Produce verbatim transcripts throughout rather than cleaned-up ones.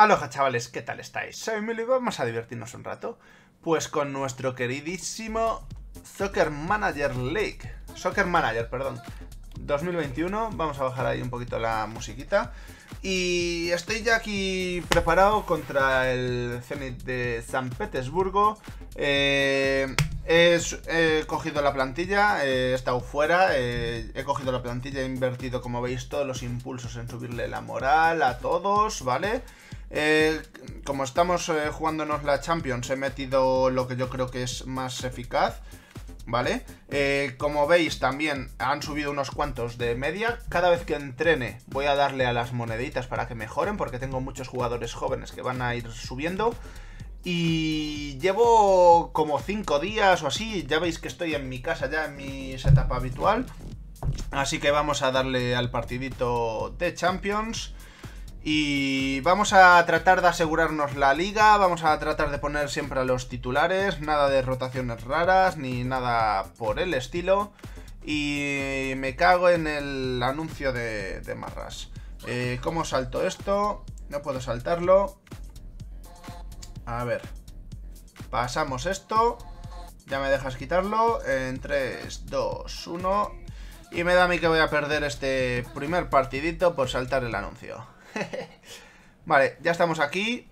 Aloha chavales, ¿qué tal estáis? Soy Milo y vamos a divertirnos un rato, pues con nuestro queridísimo Soccer Manager League, Soccer Manager, perdón, dos mil veintiuno. Vamos a bajar ahí un poquito la musiquita y estoy ya aquí preparado contra el Zenith de San Petersburgo. Eh, he, he cogido la plantilla, he estado fuera, eh, he cogido la plantilla, he invertido, como veis, todos los impulsos en subirle la moral a todos, ¿vale? Eh, como estamos eh, jugándonos la Champions, he metido lo que yo creo que es más eficaz, ¿vale? Eh, como veis también han subido unos cuantos de media. Cada vez que entrene voy a darle a las moneditas para que mejoren, porque tengo muchos jugadores jóvenes que van a ir subiendo. Y llevo como cinco días o así, ya veis que estoy en mi casa ya, en mi setup habitual. Así que vamos a darle al partidito de Champions. Y vamos a tratar de asegurarnos la liga, vamos a tratar de poner siempre a los titulares, nada de rotaciones raras ni nada por el estilo. Y me cago en el anuncio de, de marras. Eh, ¿Cómo salto esto? No puedo saltarlo. A ver, pasamos esto. Ya me dejas quitarlo. En tres, dos, uno. Y me da a mí que voy a perder este primer partidito por saltar el anuncio. Vale, ya estamos aquí.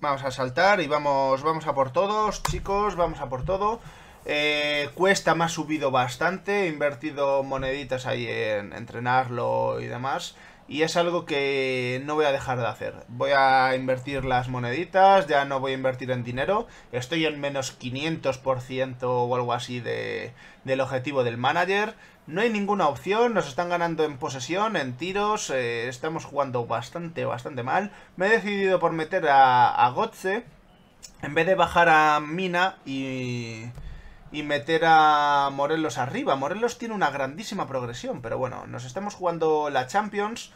Vamos a saltar y vamos, vamos a por todos, chicos. Vamos a por todo. eh, Cuesta me ha subido bastante. He invertido moneditas ahí en entrenarlo y demás. Y es algo que no voy a dejar de hacer. Voy a invertir las moneditas. Ya no voy a invertir en dinero. Estoy en menos quinientos por ciento o algo así de, del objetivo del manager. No hay ninguna opción, nos están ganando en posesión, en tiros, eh, estamos jugando bastante, bastante mal. Me he decidido por meter a, a Götze, en vez de bajar a Mina y, y meter a Morelos arriba. Morelos tiene una grandísima progresión, pero bueno, nos estamos jugando la Champions.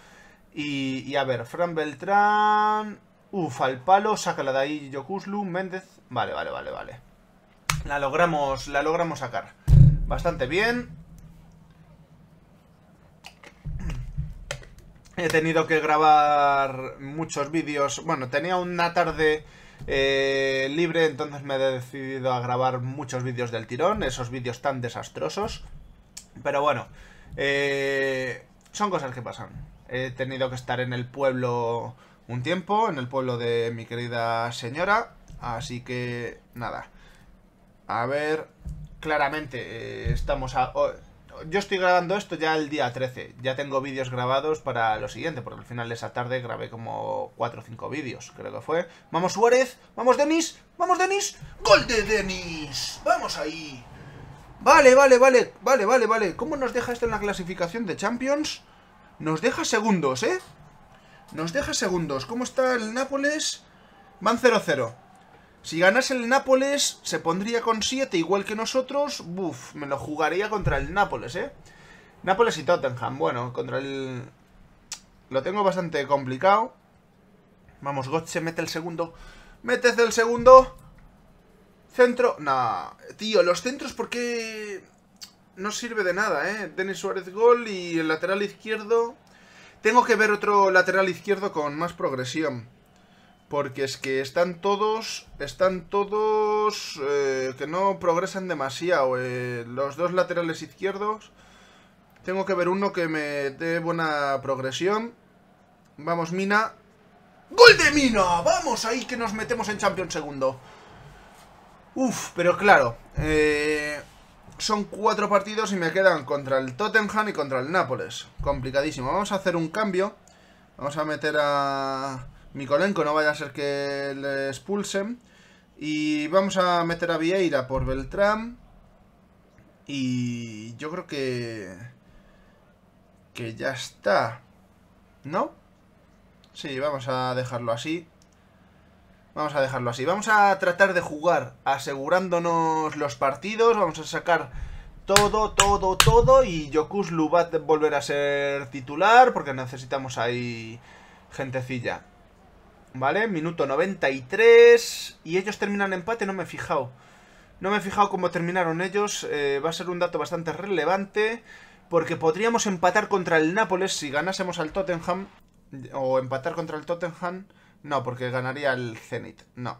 Y, y a ver, Fran Beltrán, uf, al palo, sácala de ahí, Yokuslu, Méndez. Vale, vale, vale, vale. La logramos, la logramos sacar bastante bien. He tenido que grabar muchos vídeos. Bueno, tenía una tarde eh, libre, entonces me he decidido a grabar muchos vídeos del tirón. Esos vídeos tan desastrosos. Pero bueno, eh, son cosas que pasan. He tenido que estar en el pueblo un tiempo, en el pueblo de mi querida señora. Así que, nada. A ver, claramente eh, estamos a... Oh, yo estoy grabando esto ya el día trece, ya tengo vídeos grabados para lo siguiente, porque al final de esa tarde grabé como cuatro o cinco vídeos, creo que fue. ¡Vamos Suárez! ¡Vamos Denis! ¡Vamos Denis! ¡Gol de Denis! ¡Vamos ahí! Vale, vale, vale, vale, vale, vale. ¿Cómo nos deja esto en la clasificación de Champions? Nos deja segundos, ¿eh? Nos deja segundos. ¿Cómo está el Nápoles? Van cero cero. Si ganase el Nápoles, se pondría con siete, igual que nosotros. Buf, me lo jugaría contra el Nápoles, ¿eh? Nápoles y Tottenham. Bueno, contra el... Lo tengo bastante complicado. Vamos, Götze, mete el segundo. ¡Métete el segundo! Centro... Nah, tío, los centros porque... No sirve de nada, ¿eh? Denis Suárez, gol, y el lateral izquierdo... Tengo que ver otro lateral izquierdo con más progresión. Porque es que están todos, están todos eh, que no progresan demasiado. Eh, los dos laterales izquierdos. Tengo que ver uno que me dé buena progresión. Vamos, Mina. ¡Gol de Mina! ¡Vamos ahí que nos metemos en Champions segundo! Uf, pero claro. Eh, son cuatro partidos y me quedan contra el Tottenham y contra el Nápoles. Complicadísimo. Vamos a hacer un cambio. Vamos a meter a... Mikolenko, no vaya a ser que le expulsen. Y vamos a meter a Vieira por Beltrán. Y yo creo que... Que ya está, ¿no? Sí, vamos a dejarlo así. Vamos a dejarlo así. Vamos a tratar de jugar asegurándonos los partidos. Vamos a sacar todo, todo, todo. Y Yokuslu va a volver a ser titular porque necesitamos ahí gentecilla. Vale, minuto noventa y tres. Y ellos terminan empate, no me he fijado. No me he fijado cómo terminaron ellos. eh, Va a ser un dato bastante relevante, porque podríamos empatar contra el Nápoles si ganásemos al Tottenham. o empatar contra el Tottenham. No, porque ganaría el Zenith. No.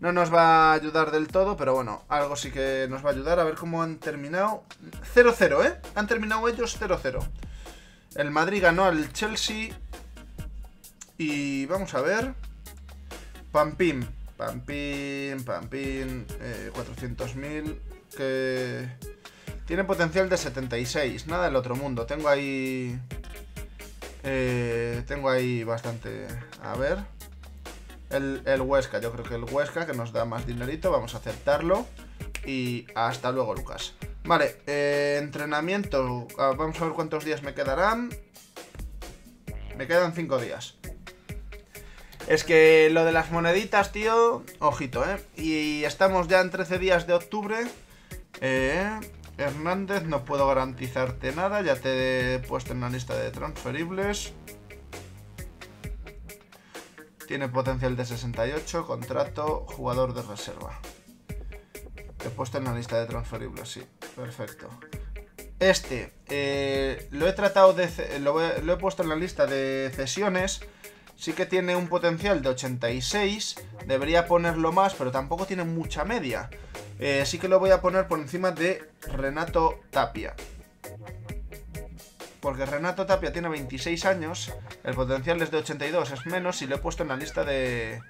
No nos va a ayudar del todo, pero bueno, algo sí que nos va a ayudar. A ver cómo han terminado. cero cero, ¿eh? Han terminado ellos cero cero. El Madrid ganó al Chelsea. Y vamos a ver. Pampín. Pampín, Pampín. Eh, cuatrocientos mil. Que tiene potencial de setenta y seis. Nada del otro mundo. Tengo ahí... Eh, tengo ahí bastante... A ver... El, el Huesca, yo creo que el Huesca, que nos da más dinerito, vamos a aceptarlo. Y hasta luego, Lucas. Vale, eh, entrenamiento. Vamos a ver cuántos días me quedarán. Me quedan cinco días. Es que lo de las moneditas, tío, ojito, ¿eh? Y estamos ya en trece días de octubre. Eh... Hernández, no puedo garantizarte nada, ya te he puesto en la lista de transferibles. Tiene potencial de sesenta y ocho, contrato, jugador de reserva. Te he puesto en la lista de transferibles, sí, perfecto. Este, eh, lo he tratado de, lo he, lo he puesto en la lista de cesiones. Sí que tiene un potencial de ochenta y seis, debería ponerlo más, pero tampoco tiene mucha media. Eh, sí que lo voy a poner por encima de Renato Tapia. Porque Renato Tapia tiene veintiséis años, el potencial es de ochenta y dos, es menos, y lo he puesto en la lista de,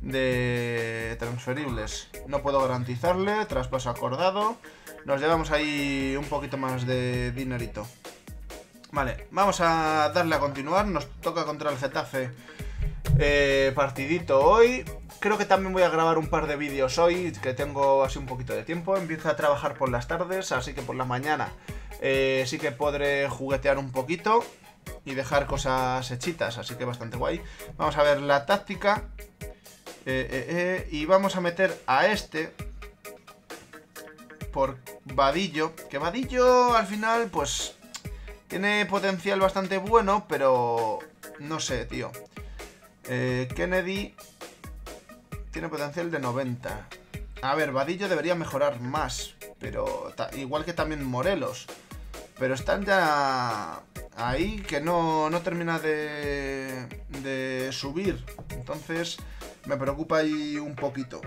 de transferibles. No puedo garantizarle, traspaso acordado, nos llevamos ahí un poquito más de dinerito. Vale, vamos a darle a continuar. Nos toca contra el Getafe, eh, partidito hoy. Creo que también voy a grabar un par de vídeos hoy, que tengo así un poquito de tiempo. Empiezo a trabajar por las tardes, así que por la mañana eh, sí que podré juguetear un poquito y dejar cosas hechitas, así que bastante guay. Vamos a ver la táctica. Eh, eh, eh, y vamos a meter a este... por Vadillo. Que Vadillo al final, pues... tiene potencial bastante bueno, pero no sé, tío. Eh, Kennedy tiene potencial de noventa. A ver, Vadillo debería mejorar más, pero igual que también Morelos. Pero están ya ahí que no, no termina de, de subir. Entonces me preocupa ahí un poquito.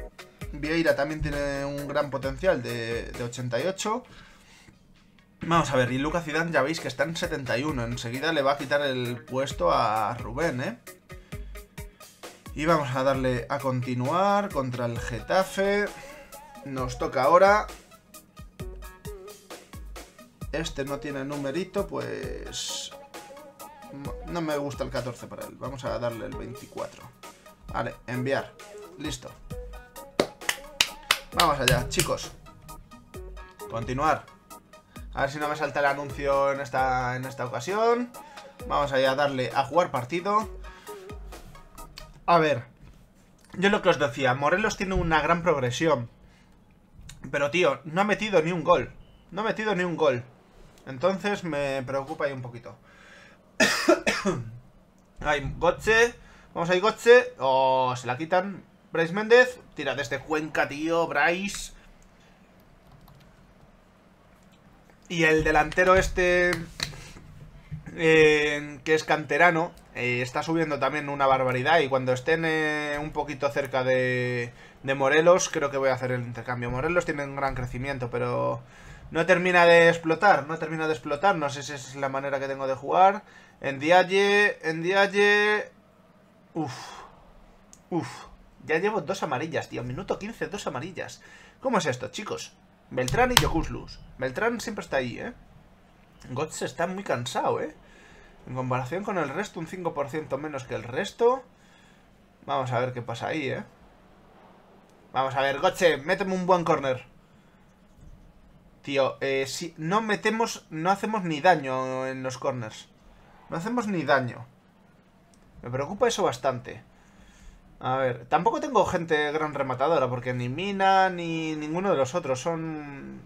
Vieira también tiene un gran potencial de, de ochenta y ocho. Vamos a ver, y Lucas Zidane ya veis que está en setenta y uno. Enseguida le va a quitar el puesto a Rubén, ¿eh? Y vamos a darle a continuar contra el Getafe. Nos toca ahora. Este no tiene numerito, pues... no me gusta el catorce para él. Vamos a darle el veinticuatro. Vale, enviar. Listo. Vamos allá, chicos. Continuar. A ver si no me salta el anuncio en esta, en esta ocasión. Vamos allá a darle a jugar partido. A ver, yo lo que os decía, Morelos tiene una gran progresión. Pero tío, no ha metido ni un gol. No ha metido ni un gol. Entonces me preocupa ahí un poquito. Ahí, Götze. Vamos ahí, Götze. Oh, se la quitan. Bryce Méndez. Tira desde Cuenca, tío, Brais. Y el delantero este, eh, que es canterano, eh, está subiendo también una barbaridad. Y cuando estén eh, un poquito cerca de, de Morelos, creo que voy a hacer el intercambio. Morelos tiene un gran crecimiento, pero no termina de explotar, no termina de explotar. No sé si es la manera que tengo de jugar. En Diaye, en Diaye... Uf, uf, ya llevo dos amarillas, tío. Minuto quince, dos amarillas. ¿Cómo es esto, chicos? Beltrán y Yokuslu. Beltrán siempre está ahí, ¿eh? Götze está muy cansado, ¿eh? En comparación con el resto, un cinco por ciento menos que el resto. Vamos a ver qué pasa ahí, ¿eh? Vamos a ver, Götze, méteme un buen córner. Tío, eh, si no metemos, no hacemos ni daño en los corners. No hacemos ni daño. Me preocupa eso bastante. A ver, tampoco tengo gente gran rematadora, porque ni Mina ni ninguno de los otros son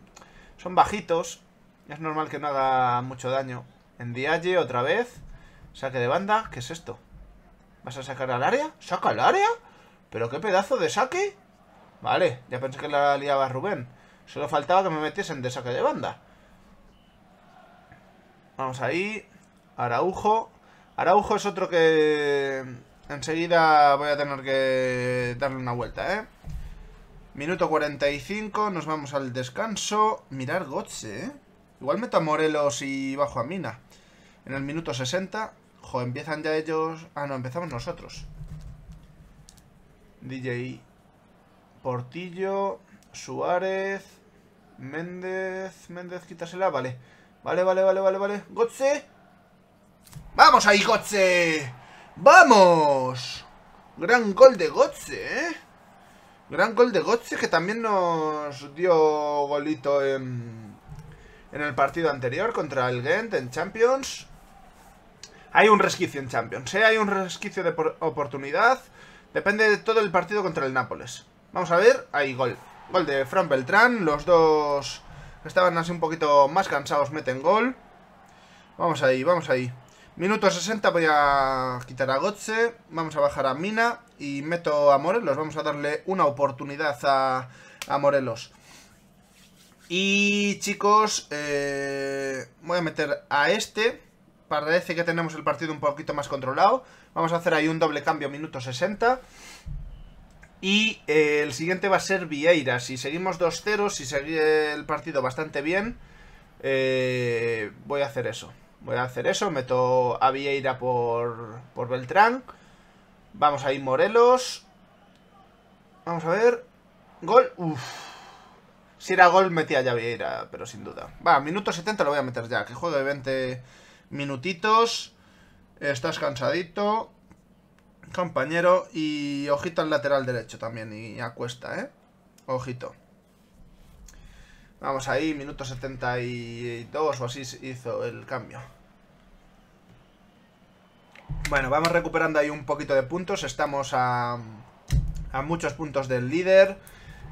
son bajitos. Es normal que no haga mucho daño. En Diaye otra vez. Saque de banda. ¿Qué es esto? ¿Vas a sacar al área? ¿Saca al área? ¿Pero qué pedazo de saque? Vale, ya pensé que la liaba Rubén. Solo faltaba que me metiesen de saque de banda. Vamos ahí. Araujo. Araujo es otro que enseguida voy a tener que darle una vuelta, ¿eh? Minuto cuarenta y cinco, nos vamos al descanso. Mirar Götze, ¿eh? Igual meto a Morelos y bajo a Mina. En el minuto sesenta. Jo, empiezan ya ellos... Ah, no, empezamos nosotros. Diaye. Portillo. Suárez. Méndez. Méndez, quítasela. Vale. Vale, vale, vale, vale, vale. Götze. ¡Vamos ahí, Götze! ¡Vamos! Gran gol de Götze, ¿eh? Gran gol de Götze, que también nos dio golito en... en el partido anterior contra el Gent en Champions. Hay un resquicio en Champions, ¿eh? Hay un resquicio de oportunidad. Depende de todo el partido contra el Nápoles. Vamos a ver, ahí gol. Gol de Fran Beltrán, los dos estaban así un poquito más cansados, meten gol. Vamos ahí, vamos ahí. Minuto sesenta, voy a quitar a Götze. Vamos a bajar a Mina y meto a Morelos. Vamos a darle una oportunidad a, a Morelos. Y chicos, eh, voy a meter a este. Parece que tenemos el partido un poquito más controlado. Vamos a hacer ahí un doble cambio, minuto sesenta. Y eh, el siguiente va a ser Vieira. Si seguimos dos cero, si sigue el partido bastante bien, eh, voy a hacer eso. Voy a hacer eso, meto a Vieira por, por Beltrán. Vamos ahí Morelos. Vamos a ver. Gol, uff. Si era gol, metía ya Vieira, pero sin duda. Va, minuto setenta lo voy a meter ya, que juego de veinte minutitos. Estás cansadito, compañero. Y ojito al lateral derecho también, y a Cuesta, ¿eh? Ojito. Vamos ahí, minuto setenta y dos o así hizo el cambio. Bueno, vamos recuperando ahí un poquito de puntos. Estamos a, a muchos puntos del líder.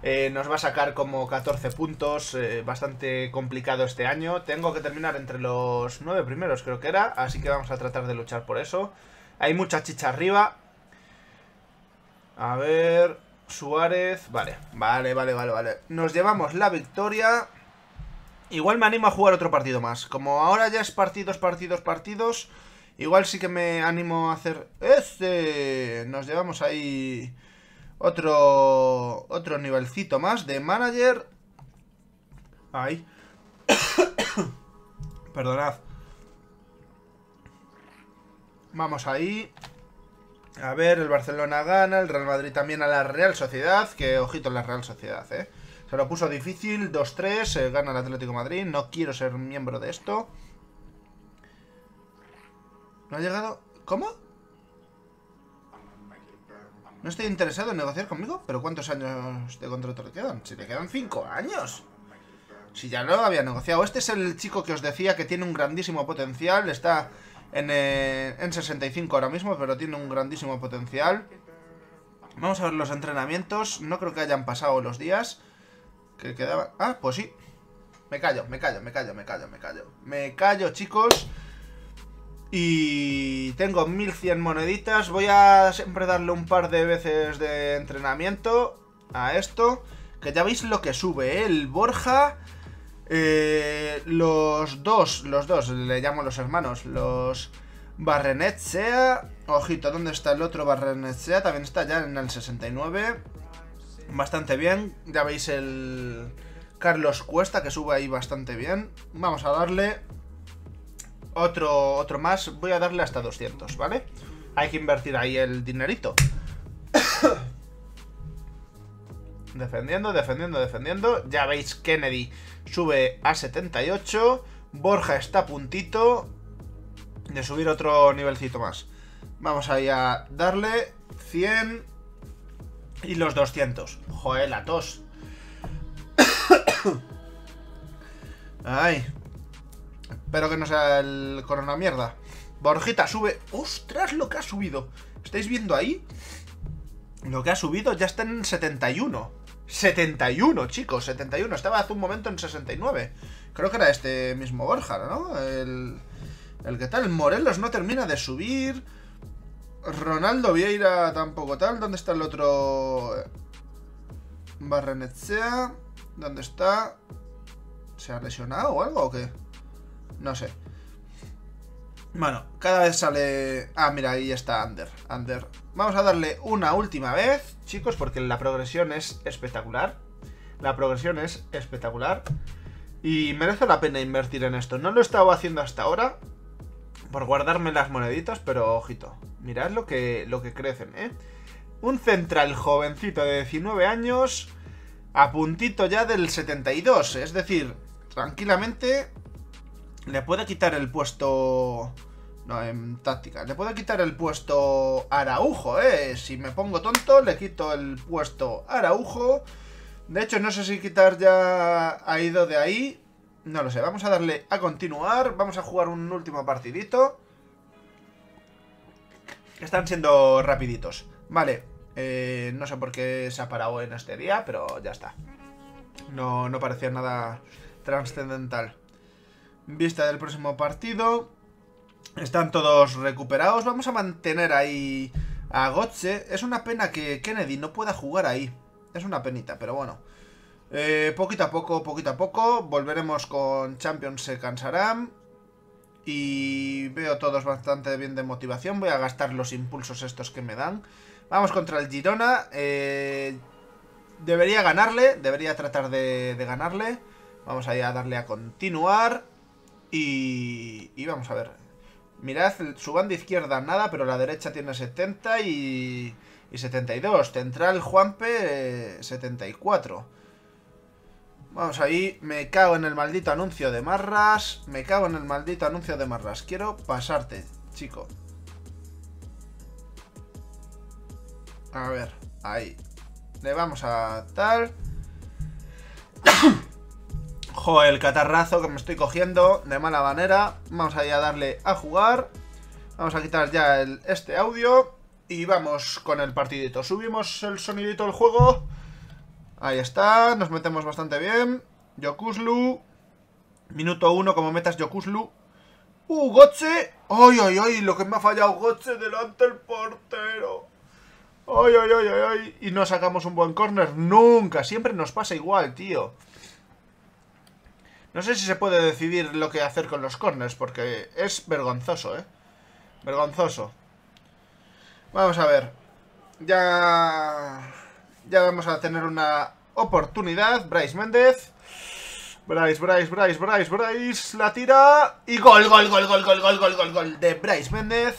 Eh, nos va a sacar como catorce puntos, eh, bastante complicado este año. Tengo que terminar entre los nueve primeros, creo que era, así que vamos a tratar de luchar por eso. Hay mucha chicha arriba. A ver, Suárez, vale, vale, vale, vale, vale. Nos llevamos la victoria. Igual me animo a jugar otro partido más. Como ahora ya es partidos, partidos, partidos, igual sí que me animo a hacer este. Nos llevamos ahí... Otro otro nivelcito más de manager. Ahí. Perdonad. Vamos ahí. A ver, el Barcelona gana, el Real Madrid también a la Real Sociedad. Que ojito en la Real Sociedad, eh. Se lo puso difícil, dos tres, eh, gana el Atlético de Madrid. No quiero ser miembro de esto. ¿No ha llegado? ¿Cómo? No estoy interesado en negociar conmigo, pero ¿cuántos años de contrato le quedan? Si le quedan cinco años. Si ya lo había negociado. Este es el chico que os decía que tiene un grandísimo potencial. Está en, eh, en sesenta y cinco ahora mismo, pero tiene un grandísimo potencial. Vamos a ver los entrenamientos. No creo que hayan pasado los días que quedaban. Ah, pues sí. Me callo, me callo, me callo, me callo, me callo. Me callo, chicos. Y tengo mil cien moneditas. Voy a siempre darle un par de veces de entrenamiento a esto. Que ya veis lo que sube, ¿eh? El Borja. Eh, los dos, los dos, le llamo los hermanos. Los Barrenetxea. Ojito, ¿dónde está el otro Barrenetxea? También está ya en el sesenta y nueve. Bastante bien. Ya veis el Carlos Cuesta que sube ahí bastante bien. Vamos a darle... Otro, otro más, voy a darle hasta doscientos, ¿vale? Hay que invertir ahí el dinerito. Defendiendo, defendiendo, defendiendo. Ya veis, Kennedy sube a setenta y ocho. Borja está a puntito de subir otro nivelcito más. Vamos ahí a darle cien y los doscientos. Joder, la tos. Ay... Espero que no sea el corona mierda. Borjita sube. ¡Ostras lo que ha subido! ¿Estáis viendo ahí? Lo que ha subido ya está en setenta y uno. setenta y uno, chicos, setenta y uno. Estaba hace un momento en sesenta y nueve. Creo que era este mismo Borja, ¿no? El, el que tal. Morelos no termina de subir. Ronaldo Vieira tampoco tal. ¿Dónde está el otro? Barrenetxea. ¿Dónde está? ¿Se ha lesionado o algo o qué? No sé. Bueno, cada vez sale... Ah, mira, ahí ya está Under, Under. Vamos a darle una última vez, chicos, porque la progresión es espectacular. La progresión es espectacular. Y merece la pena invertir en esto. No lo he estado haciendo hasta ahora por guardarme las moneditas, pero ojito. Mirad lo que, lo que crecen, ¿eh? Un central jovencito de diecinueve años a puntito ya del setenta y dos. Es decir, tranquilamente... Le puede quitar el puesto... No, en táctica. Le puedo quitar el puesto Araujo, ¿eh? Si me pongo tonto, le quito el puesto Araujo. De hecho, no sé si quitar ya ha ido de ahí. No lo sé. Vamos a darle a continuar. Vamos a jugar un último partidito. Están siendo rapiditos. Vale. Eh, no sé por qué se ha parado en este día, pero ya está. No, no parecía nada trascendental. Vista del próximo partido. Están todos recuperados. Vamos a mantener ahí a Götze. Es una pena que Kennedy no pueda jugar ahí. Es una penita, pero bueno. Eh, poquito a poco, poquito a poco. Volveremos con Champions, se cansarán. Y veo todos bastante bien de motivación. Voy a gastar los impulsos estos que me dan. Vamos contra el Girona. Eh, debería ganarle. Debería tratar de, de ganarle. Vamos ahí a darle a continuar. Y, y vamos a ver. Mirad, su banda izquierda nada, pero la derecha tiene setenta y, y setenta y dos. Central Juanpe, eh, setenta y cuatro. Vamos ahí. Me cago en el maldito anuncio de marras. Me cago en el maldito anuncio de marras. Quiero pasarte, chico. A ver, ahí. Le vamos a tal. Joder, el catarrazo que me estoy cogiendo de mala manera. Vamos ahí a darle a jugar. Vamos a quitar ya el, este audio. Y vamos con el partidito. Subimos el sonidito del juego. Ahí está. Nos metemos bastante bien. Yokuslu. Minuto uno como metas Yokuslu. ¡Uh, Götze! ¡Ay, ay, ay! Lo que me ha fallado Götze delante del portero. ¡Ay, ay, ay, ay, ay! Y no sacamos un buen córner. Nunca. Siempre nos pasa igual, tío. No sé si se puede decidir lo que hacer con los corners, porque es vergonzoso, ¿eh? Vergonzoso. Vamos a ver. Ya... Ya vamos a tener una oportunidad. Bryce Méndez. Bryce, Bryce, Bryce, Bryce, Bryce. La tira. Y gol, gol, gol, gol, gol, gol, gol, gol, gol de Bryce Méndez.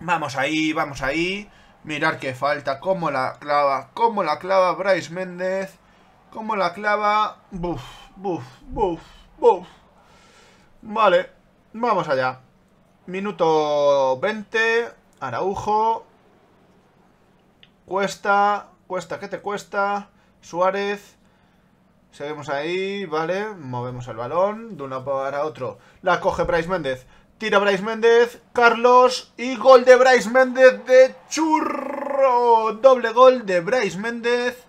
Vamos ahí, vamos ahí. Mirar qué falta. Cómo la clava, cómo la clava Bryce Méndez. Cómo la clava. Buf. Buf, buf, buf. Vale, vamos allá. Minuto veinte. Araujo. Cuesta. Cuesta, ¿qué te cuesta? Suárez. Seguimos ahí, vale. Movemos el balón de uno para otro. La coge Bryce Méndez. Tira Bryce Méndez. Carlos. Y gol de Bryce Méndez de churro. Doble gol de Bryce Méndez.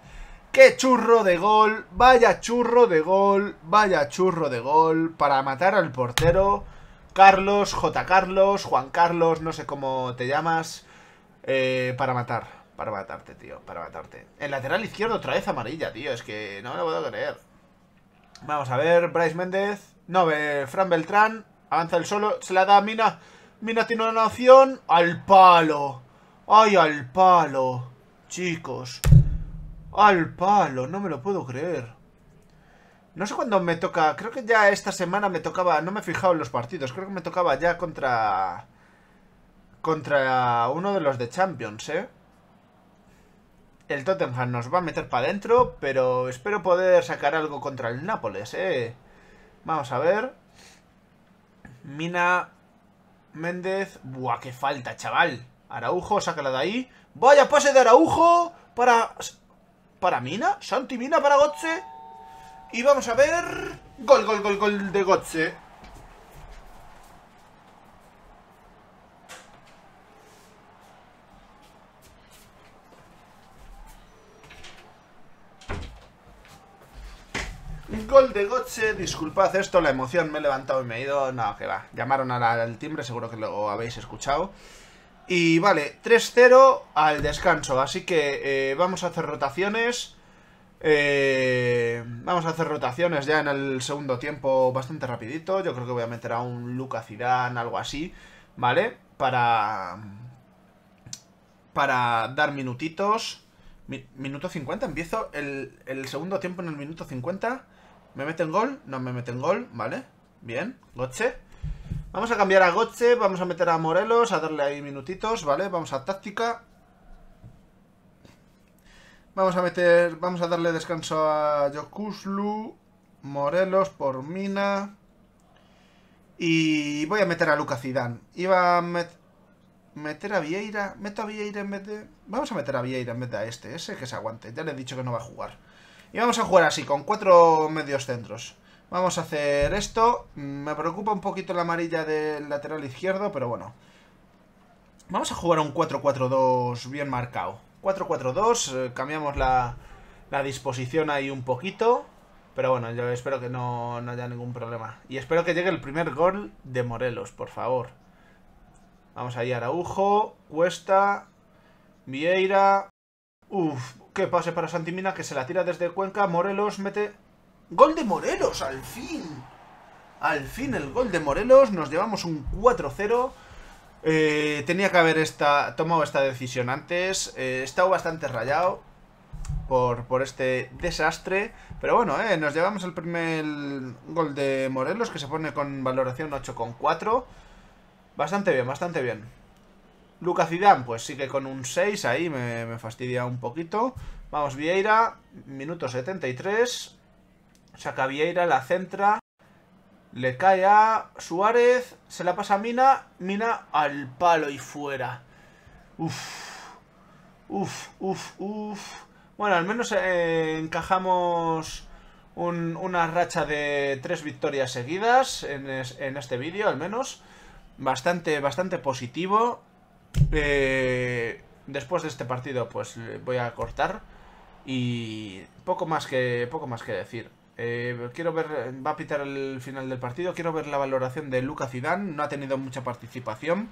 ¡Qué churro de gol! ¡Vaya churro de gol! ¡Vaya churro de gol! Para matar al portero. Carlos, J. Carlos, Juan Carlos, no sé cómo te llamas. Eh, para matar. Para matarte, tío. Para matarte. El lateral izquierdo otra vez amarilla, tío. Es que no me lo puedo creer. Vamos a ver. Bryce Méndez. No, eh, Fran Beltrán. Avanza el solo. Se la da a Mina. Mina tiene una opción. ¡Al palo! ¡Ay, al palo! Chicos... Al palo, no me lo puedo creer. No sé cuándo me toca. Creo que ya esta semana me tocaba. No me he fijado en los partidos, creo que me tocaba ya contra Contra uno de los de Champions, eh. El Tottenham nos va a meter para adentro, pero espero poder sacar algo contra el Nápoles, eh. Vamos a ver. Mina, Méndez. Buah, qué falta, chaval. Araujo, sácala de ahí. Vaya pase de Araujo para... Para Mina, Santi Mina para Götze. Y vamos a ver. Gol, gol, gol, gol de Götze. Gol de Götze. Disculpad esto, la emoción, me he levantado y me he ido. No, que va, llamaron al timbre, seguro que lo habéis escuchado. Y vale, tres cero al descanso, así que eh, vamos a hacer rotaciones. Eh, vamos a hacer rotaciones ya en el segundo tiempo bastante rapidito. Yo creo que voy a meter a un Lucas Zidane, algo así, ¿vale? Para... Para dar minutitos. Mi, minuto cincuenta, empiezo el, el segundo tiempo en el minuto cincuenta. ¿Me meten gol? No me meten gol, ¿vale? Bien, Götze. Vamos a cambiar a Götze, vamos a meter a Morelos, a darle ahí minutitos, ¿vale? Vamos a táctica. Vamos a meter, vamos a darle descanso a Yokuslu, Morelos por Mina. Y voy a meter a Lucas Zidane. Iba a met, meter a Vieira, meto a Vieira en vez de... Vamos a meter a Vieira en vez de a este, ese que se aguante, ya le he dicho que no va a jugar. Y vamos a jugar así, con cuatro medios centros. Vamos a hacer esto. Me preocupa un poquito la amarilla del lateral izquierdo, pero bueno. Vamos a jugar un cuatro cuatro dos bien marcado. cuatro cuatro dos, cambiamos la, la disposición ahí un poquito. Pero bueno, yo espero que no, no haya ningún problema. Y espero que llegue el primer gol de Morelos, por favor. Vamos ahí, Araujo, Cuesta, Vieira. Uf, qué pase para Santi Mina, que se la tira desde Cuenca. Morelos mete... ¡Gol de Morelos! ¡Al fin! Al fin el gol de Morelos. Nos llevamos un cuatro cero. Eh, tenía que haber esta, tomado esta decisión antes. Eh, he estado bastante rayado por, por este desastre. Pero bueno, eh, nos llevamos el primer gol de Morelos, que se pone con valoración ocho coma cuatro. Bastante bien, bastante bien. Lucas Zidane, pues sigue con un seis. Ahí me, me fastidia un poquito. Vamos, Vieira. Minuto setenta y tres. Saca Vieira, la centra. Le cae a Suárez. Se la pasa a Mina. Mina al palo y fuera. Uf. Uf, uf, uf. Bueno, al menos eh, encajamos un, una racha de tres victorias seguidas en, es, en este vídeo, al menos. Bastante, bastante positivo. Eh, después de este partido, pues voy a cortar. Y poco más que, poco más que decir. Eh, quiero ver, va a pitar el final del partido. Quiero ver la valoración de Lucas Zidane. No ha tenido mucha participación.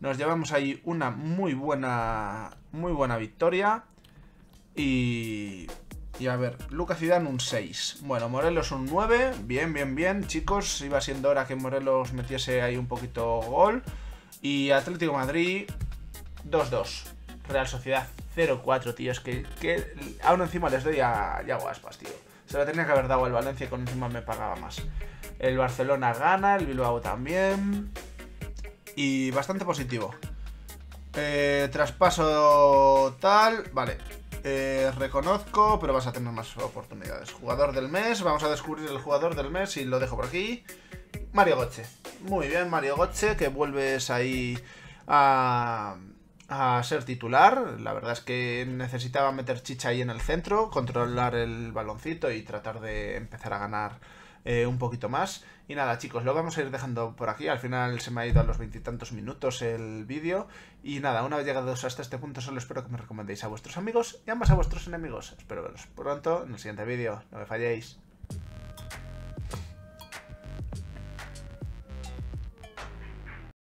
Nos llevamos ahí una muy buena, muy buena victoria. Y, y a ver, Lucas Zidane un seis. Bueno, Morelos un nueve. Bien, bien, bien, chicos. Iba siendo hora que Morelos metiese ahí un poquito gol. Y Atlético Madrid dos dos. Real Sociedad cero cuatro, tío. Es que, que aún encima les doy a Yago Aspas, tío. Se la tenía que haber dado al Valencia, con encima me pagaba más. El Barcelona gana, el Bilbao también. Y bastante positivo. Eh, traspaso tal, vale. Eh, reconozco, pero vas a tener más oportunidades. Jugador del mes, vamos a descubrir el jugador del mes y lo dejo por aquí. Mario Götze. Muy bien, Mario Götze, que vuelves ahí a... a ser titular. La verdad es que necesitaba meter chicha ahí en el centro, controlar el baloncito y tratar de empezar a ganar eh, un poquito más. Y nada, chicos, lo vamos a ir dejando por aquí. Al final se me ha ido a los veintitantos minutos el vídeo. Y nada, una vez llegados hasta este punto, solo espero que me recomendéis a vuestros amigos y ambas a vuestros enemigos. Espero veros pronto en el siguiente vídeo. No me falléis.